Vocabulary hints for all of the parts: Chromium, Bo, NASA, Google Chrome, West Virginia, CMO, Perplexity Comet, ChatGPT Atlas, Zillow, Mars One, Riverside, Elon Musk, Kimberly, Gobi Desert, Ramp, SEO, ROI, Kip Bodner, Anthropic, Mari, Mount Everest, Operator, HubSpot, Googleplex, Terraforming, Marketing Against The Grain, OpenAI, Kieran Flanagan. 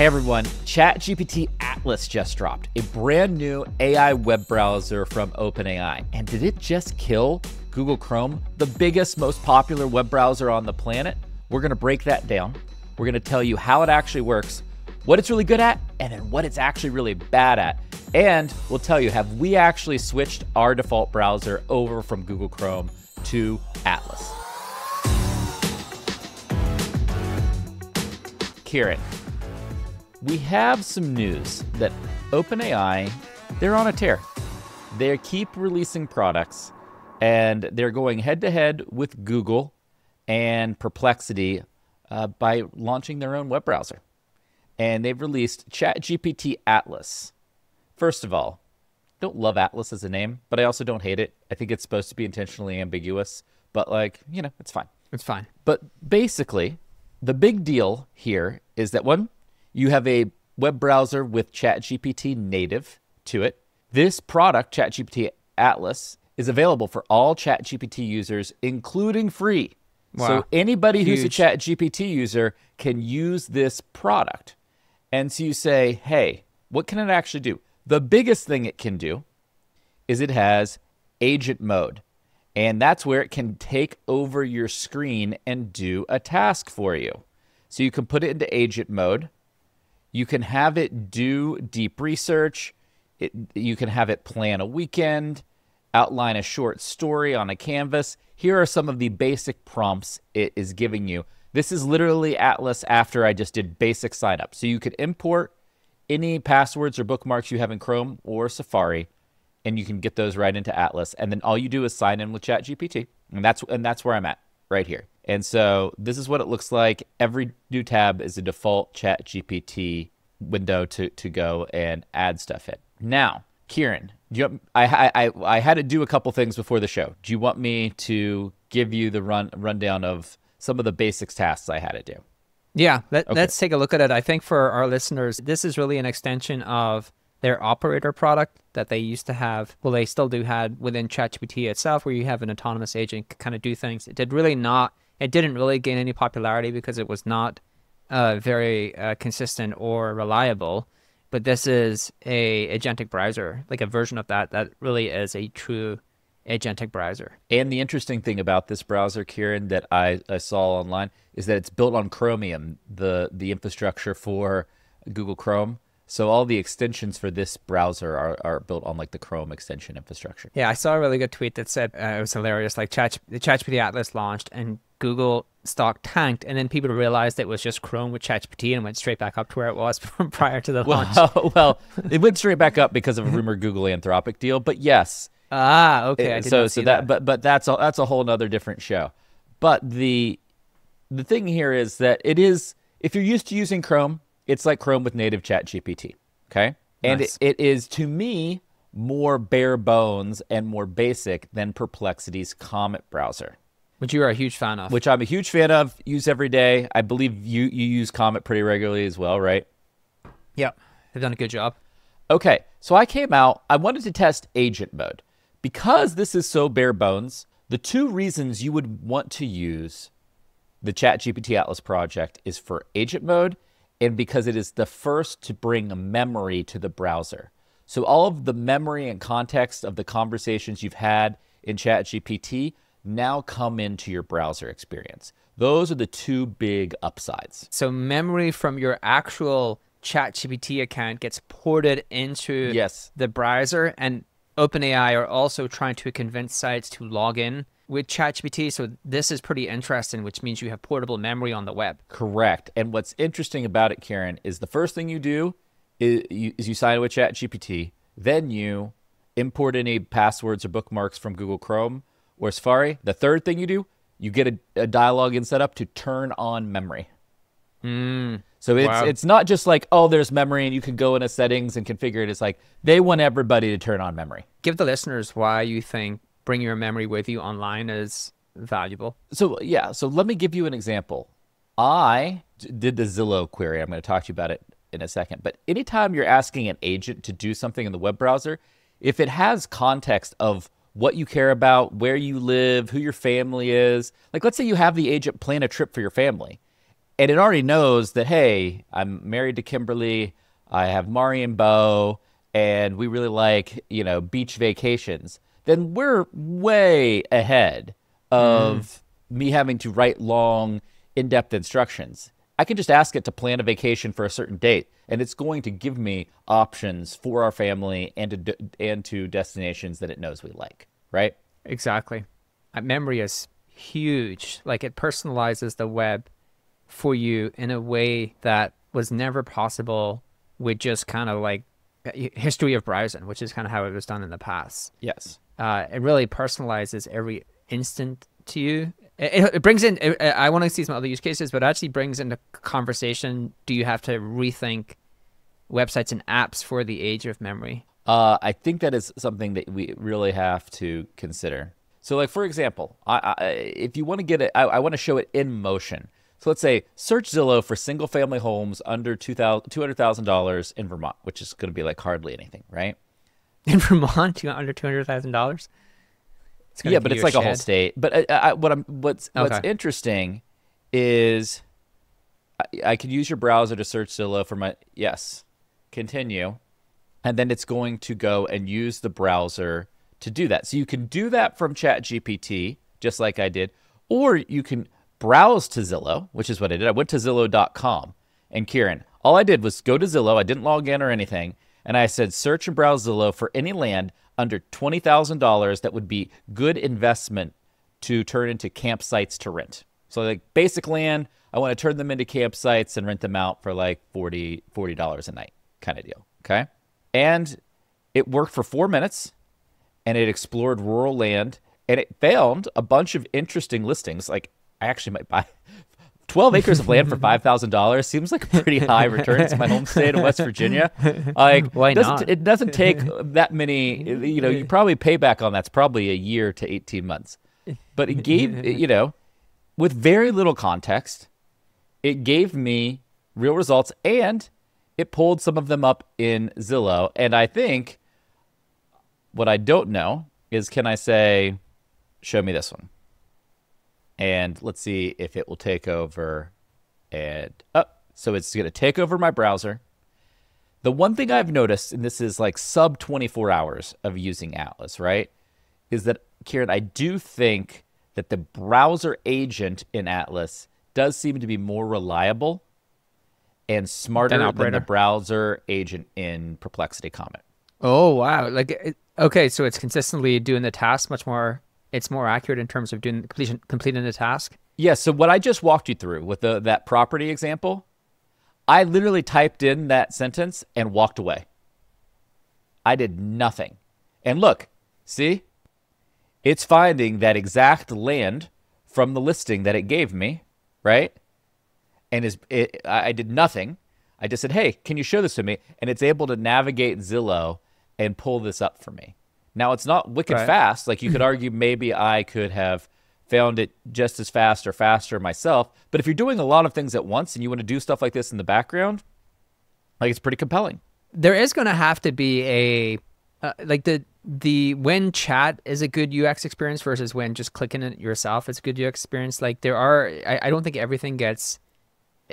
Hey everyone, ChatGPT Atlas just dropped, a brand new AI web browser from OpenAI. And did it just kill Google Chrome, the biggest, most popular web browser on the planet? We're gonna break that down. We're gonna tell you how it actually works, what it's really good at, and then what it's actually really bad at. And we'll tell you, have we actually switched our default browser over from Google Chrome to Atlas? Kieran, we have some news that OpenAI, they're on a tear. They keep releasing products and they're going head to head with Google and Perplexity by launching their own web browser. And they've released ChatGPT Atlas. First of all, don't love Atlas as a name, but I also don't hate it. I think it's supposed to be intentionally ambiguous, but like, you know, it's fine. It's fine. But basically, the big deal here is that one, you have a web browser with ChatGPT native to it. This product, ChatGPT Atlas, is available for all ChatGPT users, including free. Wow. So anybody who's a ChatGPT user can use this product. And so you say, hey, what can it actually do? The biggest thing it can do is it has agent mode. And that's where it can take over your screen and do a task for you. So you can put it into agent mode. You can have it do deep research. You can have it plan a weekend, outline a short story on a canvas. Here are some of the basic prompts it is giving you. This is literally Atlas after I just did basic sign up. So you could import any passwords or bookmarks you have in Chrome or Safari, and you can get those right into Atlas. And then all you do is sign in with ChatGPT. And that's where I'm at right here. And so this is what it looks like. Every new tab is a default ChatGPT window to go and add stuff in. Now, Kieran, I had to do a couple things before the show. Do you want me to give you the rundown of some of the basics tasks I had to do? Yeah, let's take a look at it. I think for our listeners, this is really an extension of their Operator product that they used to have, well, they still do have within ChatGPT itself, where you have an autonomous agent kind of do things. It didn't really gain any popularity because it was not very consistent or reliable. But this is a agentic browser, like a version of that, that really is a true agentic browser. And the interesting thing about this browser, Kieran, that I saw online is that it's built on Chromium, the infrastructure for Google Chrome. So all the extensions for this browser are built on like the Chrome extension infrastructure. Yeah, I saw a really good tweet that said, it was hilarious, like the ChatGPT Atlas launched and Google stock tanked, and then people realized it was just Chrome with ChatGPT and went straight back up to where it was from prior to the launch. Well, it went straight back up because of a rumored Google Anthropic deal, but yes. Ah, okay, I didn't see that. But that's a whole nother different show. But the thing here is that it is, if you're used to using Chrome, it's like Chrome with native ChatGPT, okay? And nice. It is, to me, more bare bones and more basic than Perplexity's Comet browser. Which you are a huge fan of. Which I'm a huge fan of, use every day. I believe you use Comet pretty regularly as well, right? Yeah, they've done a good job. Okay, so I came out, I wanted to test agent mode. Because this is so bare bones, the two reasons you would want to use the ChatGPT Atlas project is for agent mode and because it is the first to bring a memory to the browser. So all of the memory and context of the conversations you've had in ChatGPT now come into your browser experience. Those are the two big upsides. So memory from your actual ChatGPT account gets ported into the browser, and OpenAI are also trying to convince sites to log in with ChatGPT, so this is pretty interesting, which means you have portable memory on the web. Correct. And what's interesting about it, Kieran, is the first thing you do is you sign with ChatGPT, then you import any passwords or bookmarks from Google Chrome or Safari. The third thing you do, you get a dialogue in setup to turn on memory. So it's not just like, oh, there's memory and you can go into settings and configure it. It's like they want everybody to turn on memory. Give the listeners why you think bring your memory with you online is valuable. So yeah, so let me give you an example. I did the Zillow query. I'm going to talk to you about it in a second. But anytime you're asking an agent to do something in the web browser, if it has context of what you care about, where you live, who your family is, like let's say you have the agent plan a trip for your family, And it already knows that, hey, I'm married to Kimberly, I have Mari and Bo, and we really like, you know, beach vacations. Then we're way ahead of me having to write long, in-depth instructions. I can just ask it to plan a vacation for a certain date, and it's going to give me options for our family and to destinations that it knows we like, right? Exactly. Memory is huge. Like, it personalizes the web for you in a way that was never possible with just kind of like history of browsing, which is kind of how it was done in the past. Yes. It really personalizes every instant to you. It brings in, I want to see some other use cases, but it actually brings into conversation, do you have to rethink websites and apps for the age of memory? I think that is something that we really have to consider. So like, for example, if you want to get it, I want to show it in motion. So let's say search Zillow for single family homes under $200,000 in Vermont, which is going to be like hardly anything, right? In Vermont, under $200,000? Yeah, but it's like a whole state. But what's interesting is I could use your browser to search Zillow for my, yes, continue. And then it's going to go and use the browser to do that. So you can do that from ChatGPT, just like I did, or you can browse to Zillow, which is what I did. I went to Zillow.com, and Kieran, all I did was go to Zillow. I didn't log in or anything. And I said, search and browse Zillow for any land under $20,000 that would be good investment to turn into campsites to rent. So like basic land, I want to turn them into campsites and rent them out for like $40 a night kind of deal, okay? And it worked for 4 minutes, and it explored rural land, and it found a bunch of interesting listings. Like, I actually might buy 12 acres of land for $5,000 seems like a pretty high return. It's my home state of West Virginia. Like, why not? It doesn't take that many, you know, you probably pay back on that's probably a year to 18 months. But it gave, you know, with very little context, it gave me real results, and it pulled some of them up in Zillow. And I think what I don't know is, can I say, show me this one? And let's see if it will take over and up. Oh, so it's going to take over my browser. The one thing I've noticed, and this is like sub 24 hours of using Atlas, right, is that, Kieran, I do think that the browser agent in Atlas does seem to be more reliable and smarter than the browser agent in Perplexity Comet. Oh, wow. Like, okay, so it's consistently doing the task much more. It's more accurate in terms of doing completing the task? Yeah, so what I just walked you through with that property example, I literally typed in that sentence and walked away. I did nothing. And look, see? It's finding that exact land from the listing that it gave me, right? And I did nothing. I just said, hey, can you show this to me? And it's able to navigate Zillow and pull this up for me. Now, it's not wicked fast. Like, you could argue maybe I could have found it just as fast or faster myself. But if you're doing a lot of things at once and you want to do stuff like this in the background, like, it's pretty compelling. There is going to have to be a, like, the when chat is a good UX experience versus when just clicking it yourself is a good UX experience. Like, there are, I don't think everything gets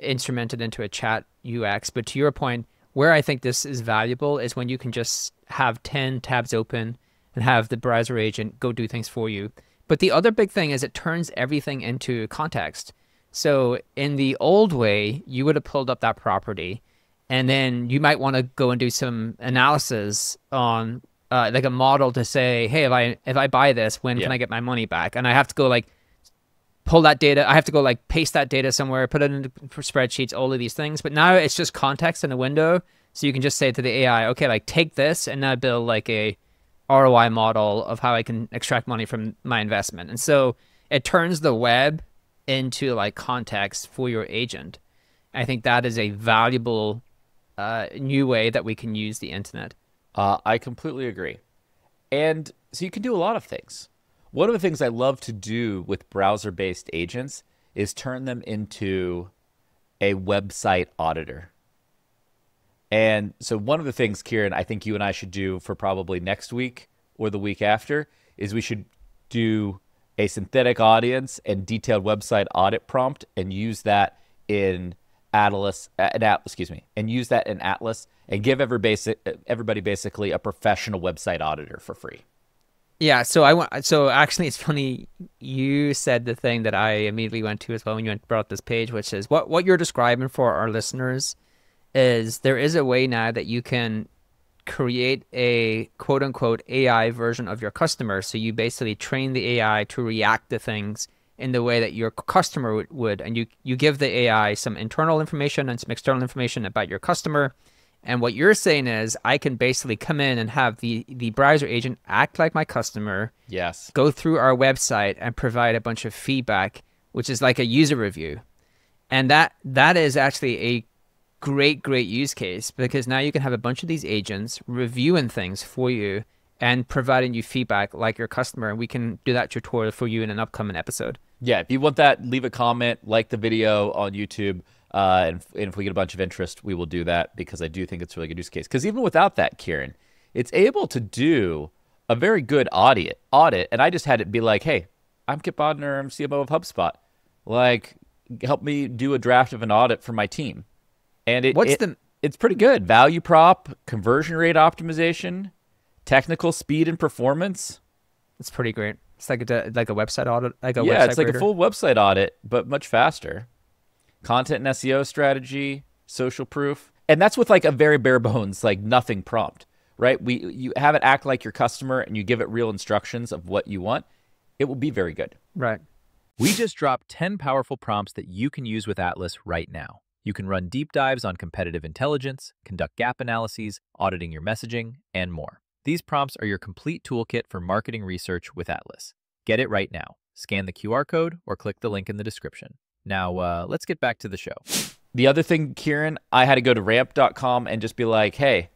instrumented into a chat UX. But to your point, where I think this is valuable is when you can just have 10 tabs open and have the browser agent go do things for you. But the other big thing is it turns everything into context. So in the old way, you would have pulled up that property, and then you might want to go and do some analysis on like a model to say, hey, if I buy this, when can I get my money back? And I have to go like pull that data. I have to go like paste that data somewhere, put it into spreadsheets, all of these things. But now it's just context in a window. So you can just say to the AI, okay, like, take this and now build like a ROI model of how I can extract money from my investment. And so it turns the web into like context for your agent. I think that is a valuable new way that we can use the internet. I completely agree. And so you can do a lot of things. One of the things I love to do with browser-based agents is turn them into a website auditor. And so one of the things, Kieran, I think you and I should do for probably next week or the week after is we should do a synthetic audience and detailed website audit prompt and use that in Atlas, and use that in Atlas and give everybody basically a professional website auditor for free. Yeah, so actually it's funny you said the thing that I immediately went to as well when you brought up this page, which is what you're describing for our listeners is there is a way now that you can create a quote unquote AI version of your customer. So you basically train the AI to react to things in the way that your customer would, and you give the AI some internal information and some external information about your customer. And what you're saying is I can basically come in and have the browser agent act like my customer. Yes. Go through our website and provide a bunch of feedback, which is like a user review. And that is actually a great use case, because now you can have a bunch of these agents reviewing things for you and providing you feedback like your customer. And we can do that tutorial for you in an upcoming episode. Yeah, if you want that, leave a comment, like the video on YouTube. And if we get a bunch of interest, we will do that, because I do think it's a really good use case. Because even without that, Kieran, it's able to do a very good audit. And I just had it be like, hey, I'm Kip Bodner, I'm CMO of HubSpot. Like, help me do a draft of an audit for my team. And it's pretty good. Value prop, conversion rate optimization, technical speed and performance. It's pretty great. It's like a website audit. Like a yeah, website it's like grader. A full website audit, but much faster. Content and SEO strategy, social proof. And that's with like a very bare bones, like nothing prompt, right? You have it act like your customer and you give it real instructions of what you want. It will be very good. Right. We just dropped 10 powerful prompts that you can use with Atlas right now. You can run deep dives on competitive intelligence, conduct gap analyses, auditing your messaging, and more. These prompts are your complete toolkit for marketing research with Atlas. Get it right now. Scan the QR code or click the link in the description. Now, let's get back to the show. The other thing, Kieran, I had to go to ramp.com and just be like, hey,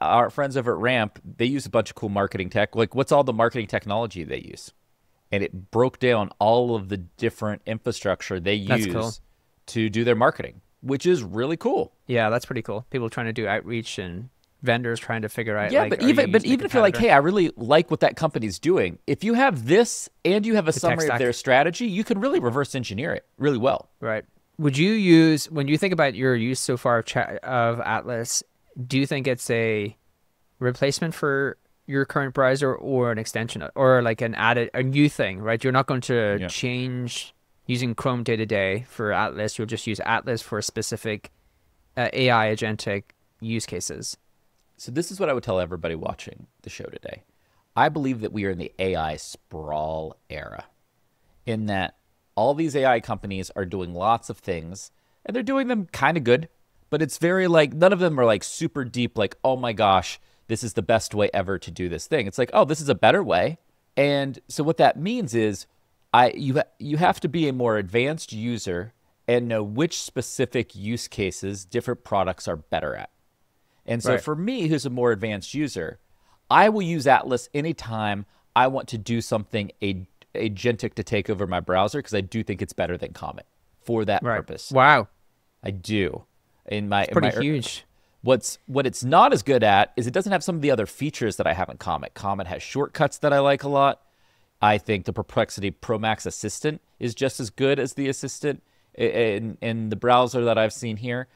our friends over at Ramp, they use a bunch of cool marketing tech. Like, what's all the marketing technology they use? And it broke down all of the different infrastructure they use to do their marketing, which is really cool. Yeah, that's pretty cool. People trying to do outreach and vendors trying to figure out. Yeah, like, but even if you're like, hey, I really like what that company's doing. If you have this and you have a summary of their strategy, you can really reverse engineer it really well. Right. Would you use, when you think about your use so far of Atlas, do you think it's a replacement for your current browser or an extension or like an added, a new thing, right? You're not going to change using Chrome day to day for Atlas. You'll just use Atlas for specific AI agentic use cases. So this is what I would tell everybody watching the show today. I believe that we are in the AI sprawl era, in that all these AI companies are doing lots of things, and they're doing them kind of good, but it's very like, none of them are like super deep, like, oh my gosh, this is the best way ever to do this thing. It's like, oh, this is a better way. And so what that means is you have to be a more advanced user and know which specific use cases different products are better at. And so for me, who's a more advanced user, I will use Atlas anytime I want to do something agentic to take over my browser, because I do think it's better than Comet for that purpose. Wow. I do. It's pretty huge. What it's not as good at is it doesn't have some of the other features that I have in Comet. Comet has shortcuts that I like a lot. I think the Perplexity Pro Max Assistant is just as good as the assistant in the browser that I've seen here.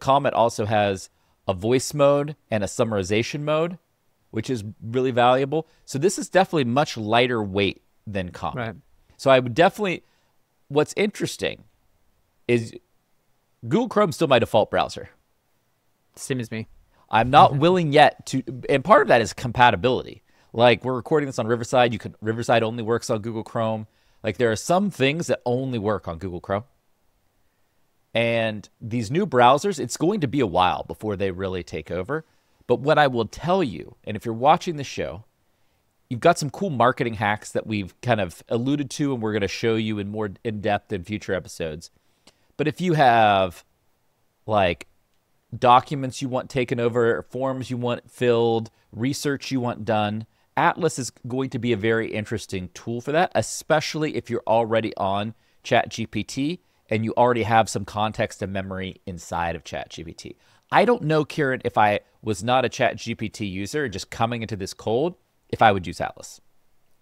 Comet also has a voice mode and a summarization mode, which is really valuable. So this is definitely much lighter weight than Comet. Right. So I would definitely, what's interesting is Google Chrome's still my default browser. Same as me. I'm not willing yet to, and part of that is compatibility. Like, we're recording this on Riverside. Riverside only works on Google Chrome. Like, there are some things that only work on Google Chrome. And these new browsers, it's going to be a while before they really take over. But what I will tell you, and if you're watching the show, you've got some cool marketing hacks that we've kind of alluded to and we're going to show you in more in-depth in future episodes. But if you have like documents you want taken over, forms you want filled, research you want done, Atlas is going to be a very interesting tool for that, especially if you're already on ChatGPT and you already have some context and memory inside of ChatGPT. I don't know, Kieran, if I was not a ChatGPT user and just coming into this cold, if I would use Atlas.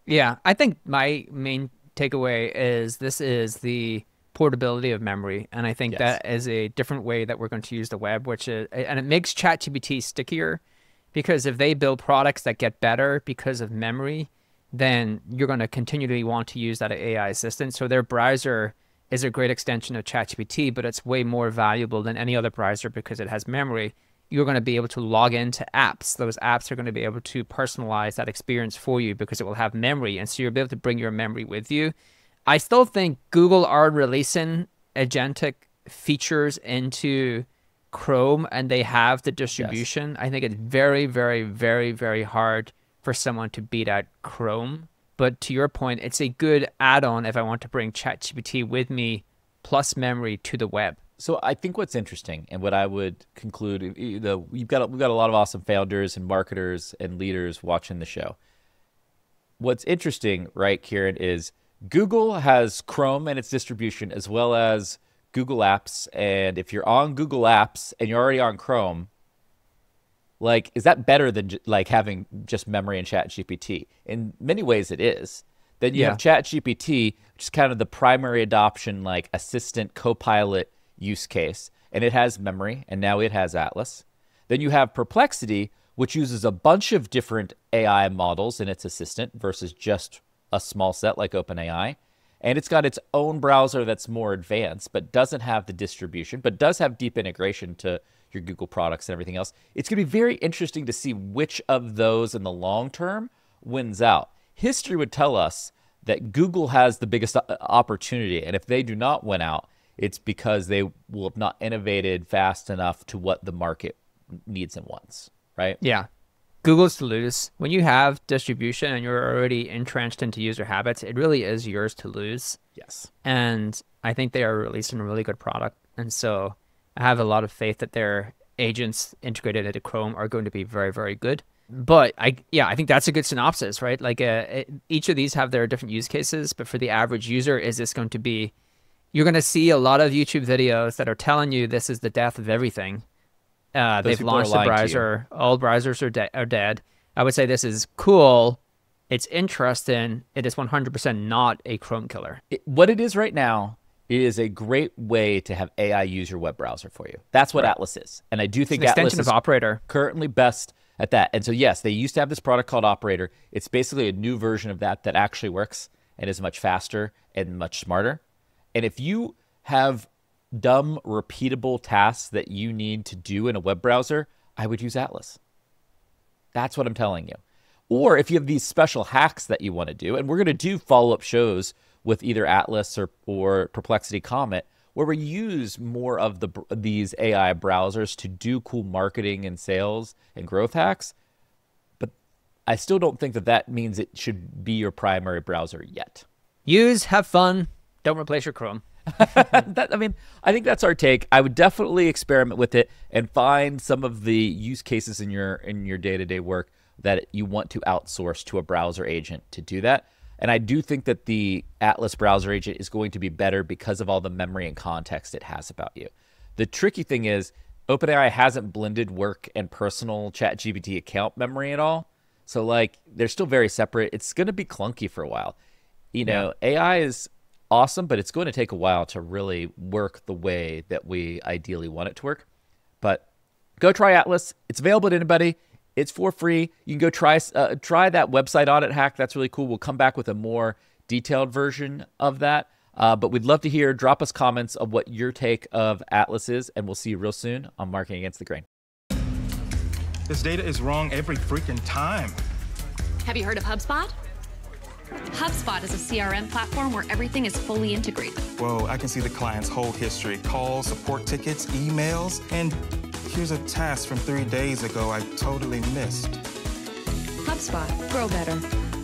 Yeah, I think my main takeaway is this is the portability of memory. And I think yes. that is a different way that we're going to use the web, which is, and it makes ChatGPT stickier, because if they build products that get better because of memory, then you're going to continually want to use that AI assistant. So their browser is a great extension of ChatGPT, but it's way more valuable than any other browser because it has memory. You're going to be able to log into apps. Those apps are going to be able to personalize that experience for you because it will have memory. And so you'll be able to bring your memory with you. I still think Google are releasing agentic features into Chrome, and they have the distribution. Yes. I think it's very, very, very, very hard for someone to beat out Chrome. But to your point, it's a good add-on if I want to bring ChatGPT with me plus memory to the web. So I think what's interesting, and what I would conclude, we've got a lot of awesome founders and marketers and leaders watching the show. What's interesting, right, Kieran, is Google has Chrome and its distribution, as well as Google Apps. And if you're on Google Apps and you're already on Chrome, like, is that better than like having just memory and ChatGPT? In many ways, it is. Then you have ChatGPT, which is kind of the primary adoption, like assistant co-pilot use case. And it has memory, and now it has Atlas. Then you have Perplexity, which uses a bunch of different AI models in its assistant versus just a small set like OpenAI, and it's got its own browser that's more advanced but doesn't have the distribution, but does have deep integration to your Google products and everything else. It's going to be very interesting to see which of those in the long term wins out. History would tell us that Google has the biggest opportunity, and if they do not win out, it's because they will have not innovated fast enough to what the market needs and wants, right? Yeah. Google's to lose. When you have distribution and you're already entrenched into user habits, it really is yours to lose. Yes. And I think they are releasing a really good product. And so I have a lot of faith that their agents integrated into Chrome are going to be very, very good. But I think that's a good synopsis, right? Like each of these have their different use cases, but for the average user, is this going to be, you're going to see a lot of YouTube videos that are telling you this is the death of everything. They've launched the browser. All browsers are dead. I would say this is cool. It's interesting. It is 100% not a Chrome killer. What it is right now, it is a great way to have AI use your web browser for you. That's what Atlas is. And I do think it's an extension of Operator. Currently best at that. And so, yes, they used to have this product called Operator. It's basically a new version of that that actually works and is much faster and much smarter. And if you have dumb, repeatable tasks that you need to do in a web browser, I would use Atlas. That's what I'm telling you. Or if you have these special hacks that you want to do, and we're going to do follow-up shows with either Atlas or Perplexity Comet, where we use more of these AI browsers to do cool marketing and sales and growth hacks. But I still don't think that that means it should be your primary browser yet. Use, have fun, don't replace your Chrome. I think that's our take. I would definitely experiment with it and find some of the use cases in your day-to-day work that you want to outsource to a browser agent to do that. And I do think that the Atlas browser agent is going to be better because of all the memory and context it has about you. The tricky thing is OpenAI hasn't blended work and personal ChatGPT account memory at all. So like they're still very separate. It's going to be clunky for a while. You know, AI is awesome, but it's going to take a while to really work the way that we ideally want it to work. But go try Atlas. It's available to anybody. It's for free. You can go try that website audit hack. That's really cool. We'll come back with a more detailed version of that. But we'd love to hear. Drop us comments of what your take of Atlas is, and we'll see you real soon on Marketing Against the Grain. This data is wrong every freaking time. Have you heard of HubSpot? HubSpot is a CRM platform where everything is fully integrated. Whoa, I can see the client's whole history, calls, support tickets, emails, and here's a task from 3 days ago I totally missed. HubSpot, grow better.